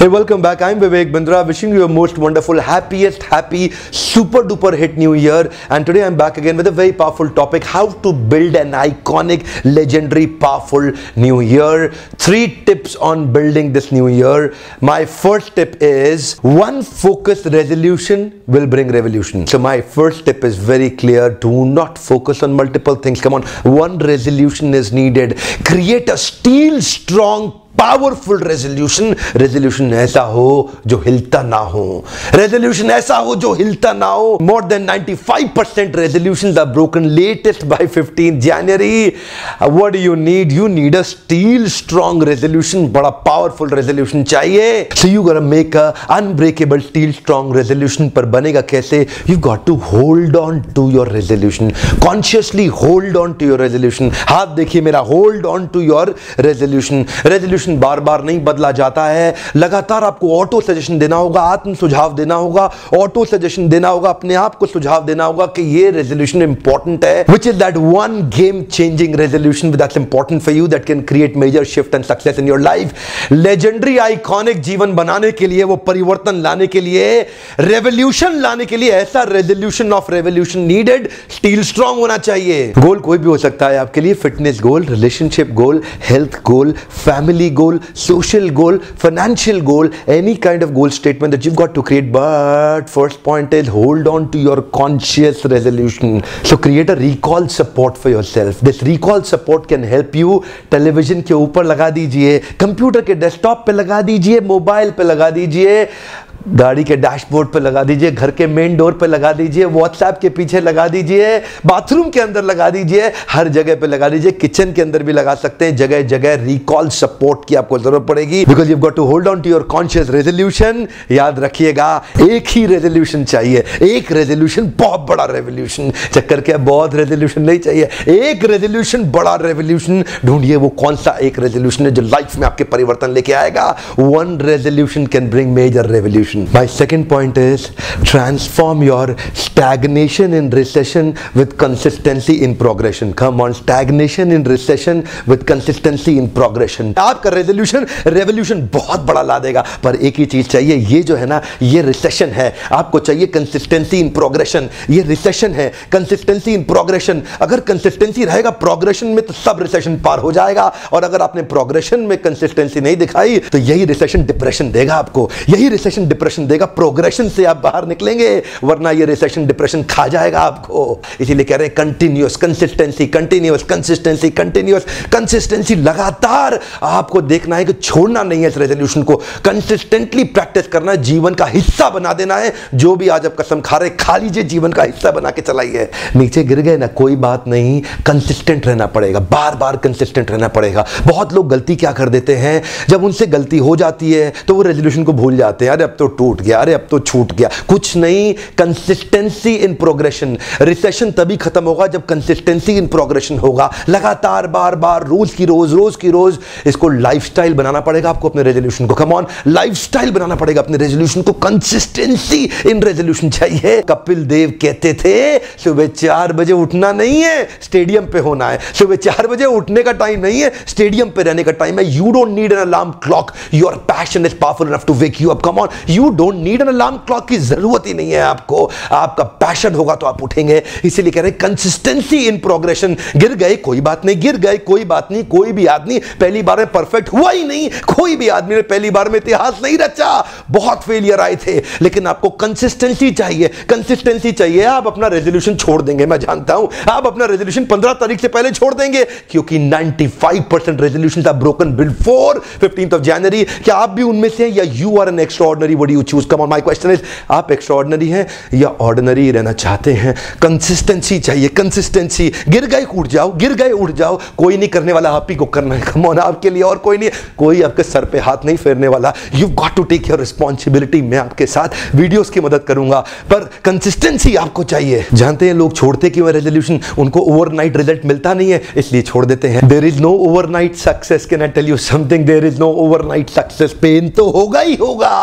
Hey, welcome back. I'm Vivek Bindra, wishing you a most wonderful, happiest, happy, super duper hit new year. And today I'm back again with a very powerful topic: how to build an iconic, legendary, powerful new year. 3 tips on building this new year. My first tip is one focused resolution will bring revolution. So my first tip is very clear. Do not focus on multiple things. Come on, one resolution is needed. Create a steel strong powerful resolution ऐसा हो जो हिलता ना हो, resolution ऐसा हो जो हिलता ना हो. More than 95% resolutions are broken latest by 15 January. What do you need a steel strong resolution. बड़ा पावरफुल रेजोल्यूशन चाहिए. So you gonna make a unbreakable steel strong resolution. पर बनेगा कैसे? You got to hold on to your resolution. Consciously hold on to your resolution. हाथ देखिए मेरा, hold on to your resolution. Resolution बार बार नहीं बदला जाता है. लगातार आपको ऑटो सजेशन देना होगा, आत्म सुझाव देना होगा, ऑटो सजेशन देना होगा, अपने आप को सुझाव देना होगा कि ये रेजोल्यूशन इंपॉर्टेंट है. Which is that one game changing resolution that's important for you, that can create major shift and success in your life. Legendary iconic जीवन बनाने के लिए, वो परिवर्तन लाने के लिए, रेवोल्यूशन लाने के लिए ऐसा resolution of revolution needed. Steel strong होना चाहिए. गोल कोई भी हो सकता है आपके लिए. Fitness goal, relationship goal, health goal, family goal, social goal, financial goal, any kind of goal statement that you've got to create. But first point is hold on to your conscious resolution. So create a recall support for yourself. This recall support can help you. television के ऊपर लगा दीजिए, computer के desktop पे लगा दीजिए, mobile पे लगा दीजिए, गाड़ी के डैशबोर्ड पे लगा दीजिए, घर के मेन डोर पे लगा दीजिए, व्हाट्सएप के पीछे लगा दीजिए, बाथरूम के अंदर लगा दीजिए, हर जगह पे लगा दीजिए, किचन के अंदर भी लगा सकते हैं. जगह जगह रिकॉल सपोर्ट की आपको जरूरत पड़ेगी because you got to hold on to your conscious resolution. याद रखिएगा, एक ही रेजोल्यूशन चाहिए. एक रेजोल्यूशन बहुत बड़ा रेवोल्यूशन. चक्कर क्या, बहुत रेजोल्यूशन नहीं चाहिए, एक रेजोल्यूशन बड़ा रेवोल्यूशन ढूंढिए. वो कौन सा एक रेजोल्यूशन है जो लाइफ में आपके परिवर्तन लेके आएगा. One resolution can bring major revolution. My second point is transform your stagnation in recession with consistency in progression. Come on, stagnation in recession with consistency in progression. आपका resolution revolution बहुत बड़ा ला देगा, पर एक ही चीज चाहिए. ये जो है ना, ये recession है, आपको चाहिए consistency in progression. ये recession है, consistency in progression. अगर consistency रहेगा progression में तो सब recession पार हो जाएगा. और अगर आपने progression में consistency नहीं दिखाई तो यही recession depression देगा आपको, यही recession डिप्रेशन देगा. प्रोग्रेशन से आप बाहर निकलेंगे, वरना ये रिसेशन डिप्रेशन खा जाएगा आपको. इसीलिए कह रहे हैं continuous consistency, continuous consistency, continuous consistency. लगातार आपको देखना है कि छोड़ना नहीं है इस रेजोल्यूशन को, कंसिस्टेंटली प्रैक्टिस करना है, जीवन का हिस्सा बना देना है. जो भी आज आप कसम खा रहे, खा लीजिए, जीवन का हिस्सा बना के चलाइए. नीचे गिर गए ना, कोई बात नहीं, कंसिस्टेंट रहना पड़ेगा, बार बार कंसिस्टेंट रहना पड़ेगा. बहुत लोग गलती क्या कर देते हैं, जब उनसे गलती हो जाती है तो वो रेजोल्यूशन को भूल जाते हैं. अरे अब तो टूट गया, अरे अब तो छूट गया. कुछ नहीं, कंसिस्टेंसी इन प्रोग्रेशन. रिसेशन तभी खत्म होगा जब कंसिस्टेंसी इन प्रोग्रेशन होगा. लगातार, बार बार, रोज की रोज, रोज की रोज. इसको लाइफस्टाइल बनाना पड़ेगा आपको, अपने रेजोल्यूशन को. कम ऑन, लाइफस्टाइल बनाना पड़ेगा अपने रेजोल्यूशन को. कंसिस्टेंसी इन रेजोल्यूशन चाहिए. कपिल देव कहते थे सुबह 4 बजे उठना नहीं है, स्टेडियम पे होना है. सुबह 4 बजे उठने का टाइम नहीं है, स्टेडियम पे रहने का टाइम है. You don't need an alarm clock. Your passion is powerful enough to wake you up. Come on, you don't need an alarm clock की जरूरत ही नहीं है आपको. आपका पैशन होगा तो आप उठेंगे. इसीलिए कह रहे हैं कंसिस्टेंसी इन प्रोग्रेशन. गिर गए कोई बात नहीं, गिर गए कोई बात नहीं. कोई भी आदमी पहली बार में परफेक्ट हुआ ही नहीं, कोई भी आदमी ने पहली बार में इतिहास नहीं रचा. बहुत फेलियर आए थे, लेकिन आपको कंसिस्टेंसी चाहिए, कंसिस्टेंसी चाहिए. आप अपना रेजोल्यूशन छोड़ देंगे, मैं जानता हूं आप अपना रेजोल्यूशन 15 तारीख से पहले छोड़ देंगे, क्योंकि 95% रेजोल्यूशन था broken before 15th of January. क्या आप भी उनमें से हैं, या you are an extraordinary? What do you choose? Come on, my question is, आप extraordinary हैं या ordinary रहना चाहते हैं? Consistency चाहिए, consistency. गिर गए उठ जाओ, गिर गए उठ जाओ. कोई नहीं करने वाला, आप ही को करना है. Come on, आपके लिए और कोई नहीं, कोई आपके सर पे हाथ नहीं फेरने वाला. You've got to take your responsibility. मैं आपके साथ वीडियोस की मदद करूंगा, पर कंसिस्टेंसी आपको चाहिए. जानते हैं लोग छोड़ते क्यों है रेजोल्यूशन? उनको ओवरनाइट रिजल्ट मिलता नहीं है, इसलिए छोड़ देते हैं. There is no overnight success. Can I tell you something? There is no overnight success. Pain तो होगा ही होगा.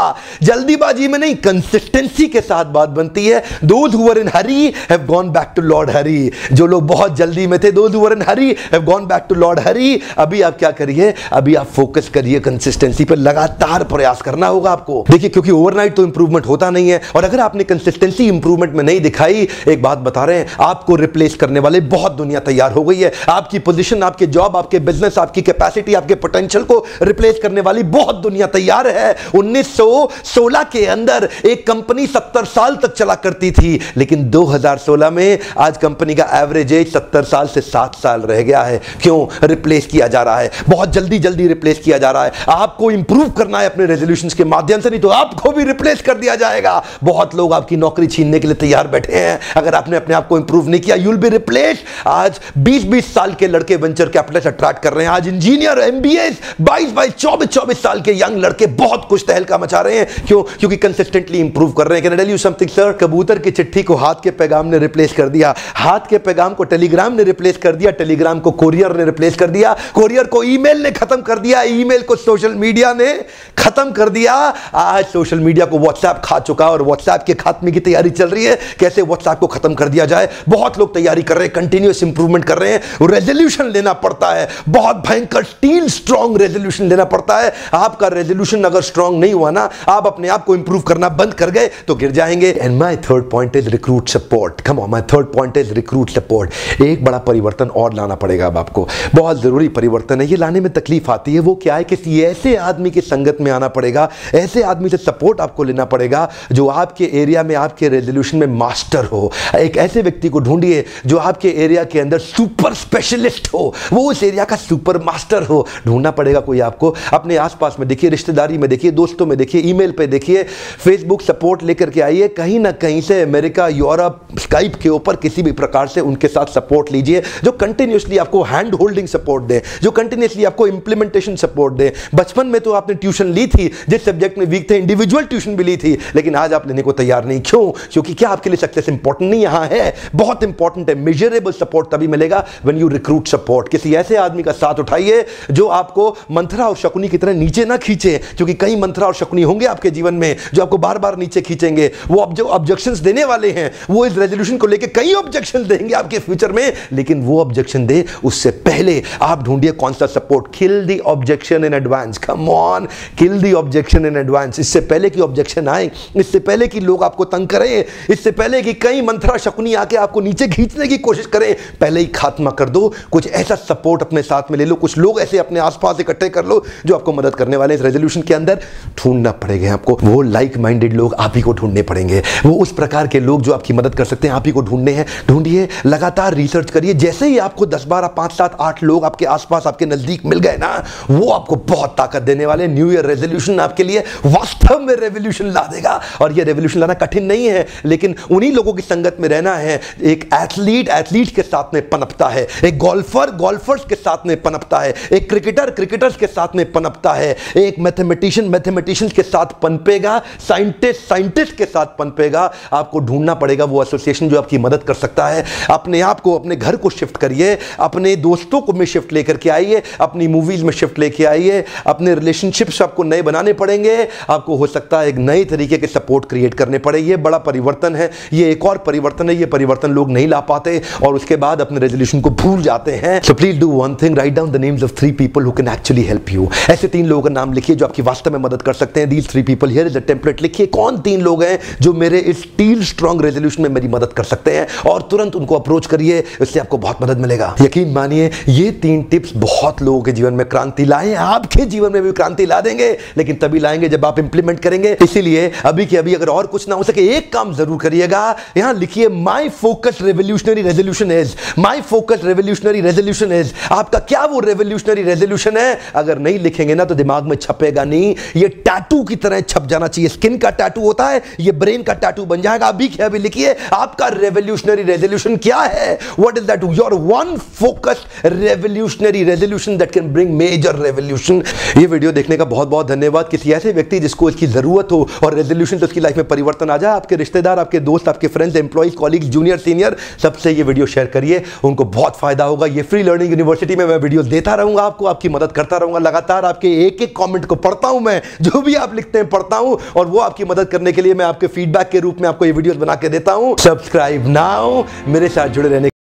जल्दीबाजी में नहीं, कंसिस्टेंसी के साथ बात बनती है। Those who were in hurry have gone back to Lord Hari, जो लोग बहुत जल्दी में थे, those who were in hurry have gone back to Lord Hari. अभी आप क्या करिए, अभी आप फोकस करिए कंसिस्टेंसी पर, लगातार प्रयास करना होगा आपको। देखिए क्योंकि ओवरनाइट तो इंप्रूवमेंट होता नहीं है, और अगर आपने कंसिस्टेंसी इंप्रूवमेंट में नहीं दिखाई, एक बात बता रहे हैं, आपको रिप्लेस करने वाले बहुत दुनिया तैयार हो गई है। आपकी पोजीशन, आपके जॉब, आपके बिजनेस, आपकी कैपेसिटी, आपके पोटेंशियल को रिप्लेस करने वाली बहुत दुनिया तैयार है। 1916 के अंदर एक कंपनी 70 साल तक चला करती थी, लेकिन 2016 में आज कंपनी का एवरेज एज 70 साल से 7 साल रह गया है। क्यों? रिप्लेस किया जा रहा है, बहुत जल्दी जल्दी रिप्लेस किया जा रहा है। आपको इंप्रूव करना है अपने रेजोल्यूशंस के माध्यम से, नहीं तो आपको भी रिप्लेस कर दिया जाएगा। बहुत लोग आपकी नौकरी छीनने के लिए तैयार बैठे हैं, अगर आपने अपने आप को इंप्रूव नहीं किया, यू विल बी रिप्लेस। आज 20-20 साल के लड़के वेंचर कैपिटलिस्ट अट्रैक्ट कर रहे हैं, आज इंजीनियर, एमबीएस, 22-24 साल के यंग लड़के बहुत कुछ तहलका मचा रहे हैं। क्यों? क्योंकि कंसिस्टेंटली इंप्रूव कर रहे हैं। Can I tell you something sir, कबूतर की चिट्ठी को हाथ के पैगाम ने रिप्लेस कर दिया, हाथ के पैगाम को टेलीग्राम ने रिप्लेस कर दिया, टेलीग्राम को कोरियर ने रिप्लेस कर दिया, कोरियर को ईमेल ने खत्म कर दिया, ईमेल को सोशल मीडिया ने खत्म कर दिया। आज सोशल मीडिया को व्हाट्सएप खा चुका और व्हाट्सएप के खात्मे की तैयारी चल रही है। कैसे व्हाट्सएप को खत्म कर दिया जाए, बहुत लोग तैयारी कर रहे हैं, कंटिन्यूअस इंप्रूवमेंट कर रहे हैं। रेजोल्यूशन लेना पड़ता है, बहुत भयंकर स्टील स्ट्रांग रेजोल्यूशन लेना पड़ता है। आपका रेजोल्यूशन अगर स्ट्रांग नहीं हुआ ना, आप अपने आप को इंप्रूव करना बंद कर गए तो गिर जाएंगे। And my third point is recruit support. Come on, my third point is recruit support. एक बड़ा परिवर्तन और लाना पड़ेगा अब आपको, बहुत जरूरी परिवर्तन है, ये लाने में तकलीफ आती है। वो क्या है, किसी ऐसे आदमी की संगत में आना पड़ेगा, ऐसे आदमी से सपोर्ट आपको लेना पड़ेगा जो आपके एरिया में, आपके रेजोल्यूशन में मास्टर हो। एक ऐसे व्यक्ति को ढूंढिए जो आपके एरिया के अंदर सुपर स्पेशलिस्ट हो, वो उस एरिया का सुपर मास्टर हो। ढूंढना पड़ेगा कोई आपको, अपने आसपास में देखिए, रिश्तेदारी में देखिए, दोस्तों में देखिए, ईमेल पे देखिए, फेसबुक सपोर्ट लेकर के आइए। कहीं ना कहीं से अमेरिका, यूरोप, स्काइप के ऊपर किसी भी प्रकार से उनके साथ सपोर्ट लीजिए जो कंटिन्यूसली आपको हैंड होल्डिंग सपोर्ट दें, जो कंटिन्यूसली आपको इंप्लीमेंटेशन सपोर्ट दें। बचपन में तो आपने ट्यूशन ली थी, जिस सब्जेक्ट में वीक थे इंडिविजुअल ट्यूशन भी ली थी, लेकिन आज आप लेने को तैयार नहीं। क्यों? क्योंकि क्या आपके लिए सक्सेस इंपॉर्टेंट नहीं? यहाँ है, बहुत इंपॉर्टेंट है। मेजरेबल सपोर्ट तभी मिलेगा व्हेन यू रिक्रूट सपोर्ट। किसी ऐसे आदमी का साथ उठाइए जो आपको मंथरा और शकुनी की तरह नीचे ना खींचे, क्योंकि कई मंथरा और शकुनी होंगे आपके जीवन में जो आपको बार बार नीचे खींचेंगे। वो अब जो ऑब्जेक्शंस देने वाले हैं, वो इस रेजोल्यूशन को लेकर कई ऑब्जेक्शन देंगे आपके फ्यूचर में, लेकिन वो ऑब्जेक्शन दे उससे पहले आप ढूंढिए कौन सा support. Kill the objection in advance, come on, kill the objection in advance. इससे पहले कि ऑब्जेक्शन आए, इससे पहले कि लोग आपको तंग करें, इससे पहले कि कई मंथरा शकुनी आके आपको नीचे खींचने की कोशिश करें, पहले ही खात्मा कर दो। कुछ ऐसा सपोर्ट अपने साथ में ले लो, कुछ लोग ऐसे अपने आसपास इकट्ठे कर लो जो आपको मदद करने वाले। इस रेजोल्यूशन के अंदर ढूंढना पड़ेगा आपको वो लाइक माइंडेड लोग, आप ही को ढूंढने पड़ेंगे। वो उस प्रकार के लोग जो आपकी मदद कर सकते हैं, आप ही को ढूंढने हैं। ढूंढिए, लगातार रिसर्च करिए। जैसे ही आपको 10, 12, 5, 7, 8 लोग आपके आसपास, आपके नजदीक मिल गए ना, वो आपको बहुत ताकत देने वाले। न्यू ईयर रेजोल्यूशन आपके लिए वास्तव में रेवोल्यूशन ला देगा। और यह रेवोल्यूशन लाना कठिन नहीं है, लेकिन उन्हीं लोगों की संगत में रहना है। एक एथलीट एथलीट के साथ में पनपता है, एक गोल्फर गोल्फर्स के साथ में पनपता है, एक क्रिकेटर क्रिकेटर्स के साथ में पनपता है, एक मैथमेटिशियन मैथमेटिशियंस के साथ पनपेगा, साइंटिस्ट साइंटिस्ट के साथ पनपेगा। आपको ढूंढना पड़ेगा वो एसोसिएशन जो आपकी मदद कर सकता है। अपने आप को, अपने घर को शिफ्ट करिए, अपने दोस्तों को में शिफ्ट लेकर के आइए, अपनी मूवीज में शिफ्ट लेके आइए, अपने रिलेशनशिप्स आपको नए बनाने पड़ेंगे। आपको हो सकता है एक नए तरीके के सपोर्ट क्रिएट करने पड़े। ये बड़ा परिवर्तन है, ये एक और परिवर्तन है, ये परिवर्तन लोग नहीं ला पाते और उसके बाद अपने रेजोल्यूशन को भूल जाते हैं। So please do one thing, write down the names of 3 people who can actually help you. ऐसे 3 लोगों का नाम लिखिए जो आपकी वास्तव में मदद कर सकते हैं। These 3 people, here is a template. लिखिए कौन 3 लोग हैं जो मेरे इस स्टील स्ट्रांग रेजोल्यूशन में मेरी मदद कर सकते हैं, और तुरंत उनको अप्रोच करिए, इससे आपको बहुत मदद मिलेगा। यकीन मानिए ये 3 टिप्स बहुत लोगों के जीवन में क्रांति लाए, आपके जीवन में भी क्रांति ला देंगे, लेकिन तभी लाएंगे जब आप इंप्लीमेंट करेंगे। इसीलिए अभी के अभी अगर और कुछ ना हो सके, एक काम जरूर करिएगा। यहां लिखिए my focus revolutionary resolution is, my focus revolutionary resolution is. आपका क्या वो रेवोल्यूशनरी रेजोल्यूशन है? अगर नहीं लिखेंगे ना तो दिमाग में छपेगा नहीं, ये टैटू की तरह छप जाना चाहिए। स्किन का टैटू होता है, ये ब्रेन का टैटू बन जाएगा। अभी के अभी लिखिए आपका रेवोल्यूशनरी रेजोल्यूशन क्या है। What is that your one focus revolutionary resolution that can bring major revolution. ये वीडियो देखने का बहुत बहुत धन्यवाद। किसी ऐसे व्यक्ति जिसको इसकी जरूरत हो और रेजोल्यूशन से उसकी लाइफ में परिवर्तन आ जाए, आपके रिश्तेदार, आपके दोस्त, आपके friends, employees, colleagues, junior, senior, सबसे ये वीडियो शेयर करिए, उनको बहुत फायदा होगा। ये फ्री लर्निंग यूनिवर्सिटी में मैं वीडियो देता रहूंगा, आपको आपकी मदद करता रहूंगा। लगातार आपके एक एक कॉमेंट को पढ़ता हूं मैं, जो भी आप लिखते हैं पढ़ता पढ़ता हूं और वो आपकी मदद करने के लिए मैं आपके फीडबैक के रूप में आपको ये वीडियोस बना के देता हूं। सब्सक्राइब नाउ, मेरे साथ जुड़े रहने